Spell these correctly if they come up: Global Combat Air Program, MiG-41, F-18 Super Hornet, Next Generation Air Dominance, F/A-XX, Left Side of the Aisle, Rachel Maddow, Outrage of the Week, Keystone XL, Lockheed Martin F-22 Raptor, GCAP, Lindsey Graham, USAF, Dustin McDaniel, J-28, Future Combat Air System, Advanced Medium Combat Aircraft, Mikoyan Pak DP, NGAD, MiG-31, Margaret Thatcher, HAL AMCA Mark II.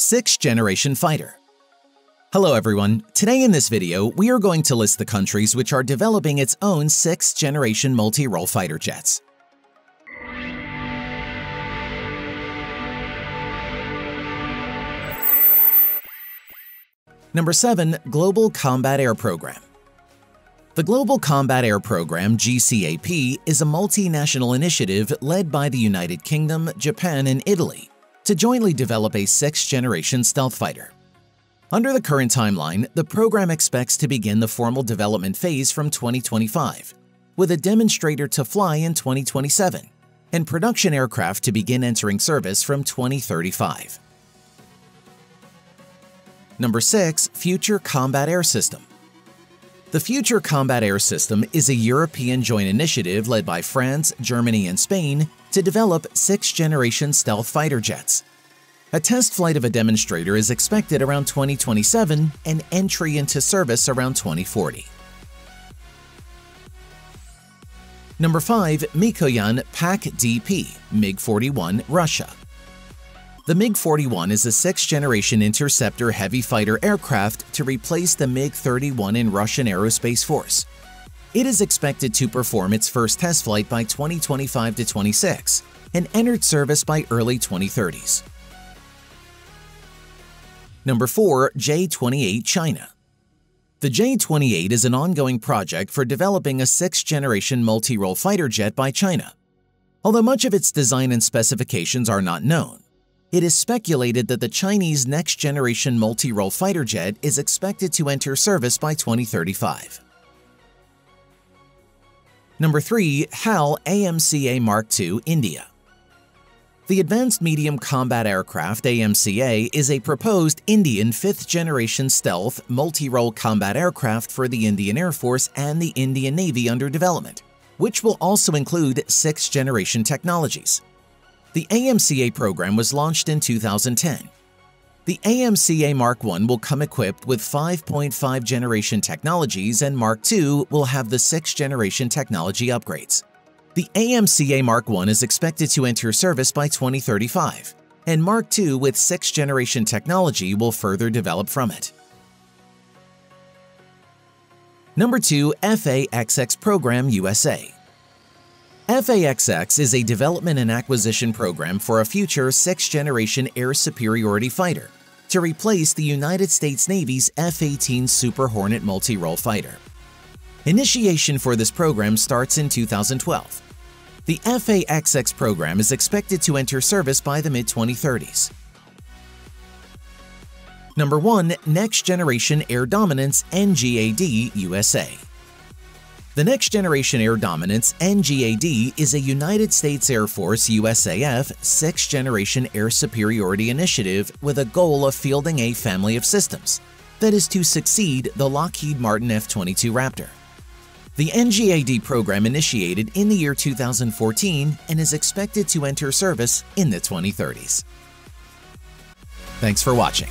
6th-generation fighter. Hello everyone, today in this video we are going to list the countries which are developing its own 6th-generation multi-role fighter jets. Number 7. Global Combat Air Program. The Global Combat Air Program (GCAP) is a multinational initiative led by the United Kingdom, Japan, and Italy to jointly develop a 6th-generation stealth fighter. Under the current timeline, the program expects to begin the formal development phase from 2025, with a demonstrator to fly in 2027, and production aircraft to begin entering service from 2035. Number 6. Future Combat Air System. The Future Combat Air System is a European joint initiative led by France, Germany, and Spain to develop 6th-generation stealth fighter jets. A test flight of a demonstrator is expected around 2027 and entry into service around 2040. Number 5. Mikoyan Pak DP, MiG-41, Russia. The MiG-41 is a 6th-generation interceptor heavy fighter aircraft to replace the MiG-31 in Russian Aerospace Force. It is expected to perform its first test flight by 2025-26 and entered service by early 2030s. Number 4. J-28, China. The J-28 is an ongoing project for developing a 6th-generation multi-role fighter jet by China. Although much of its design and specifications are not known, it is speculated that the Chinese next-generation multi-role fighter jet is expected to enter service by 2035. Number 3. HAL AMCA Mark II, India. The Advanced Medium Combat Aircraft AMCA is a proposed Indian 5th-generation stealth, multi-role combat aircraft for the Indian Air Force and the Indian Navy under development, which will also include 6th-generation technologies. The AMCA program was launched in 2010. The AMCA Mark I will come equipped with 5.5-generation technologies, and Mark II will have the 6th-generation technology upgrades. The AMCA Mark I is expected to enter service by 2035, and Mark II with 6th-generation technology will further develop from it. Number 2. F/A-XX Program, USA. F/A-XX is a development and acquisition program for a future 6th-generation air superiority fighter to replace the United States Navy's F-18 Super Hornet multi-role fighter. Initiation for this program starts in 2012. The F/A-XX program is expected to enter service by the mid-2030s. Number 1. Next Generation Air Dominance, NGAD, USA. The Next Generation Air Dominance, NGAD, is a United States Air Force USAF 6th-generation air superiority initiative with a goal of fielding a family of systems that is to succeed the Lockheed Martin F-22 Raptor. The NGAD program initiated in the year 2014 and is expected to enter service in the 2030s. Thanks for watching.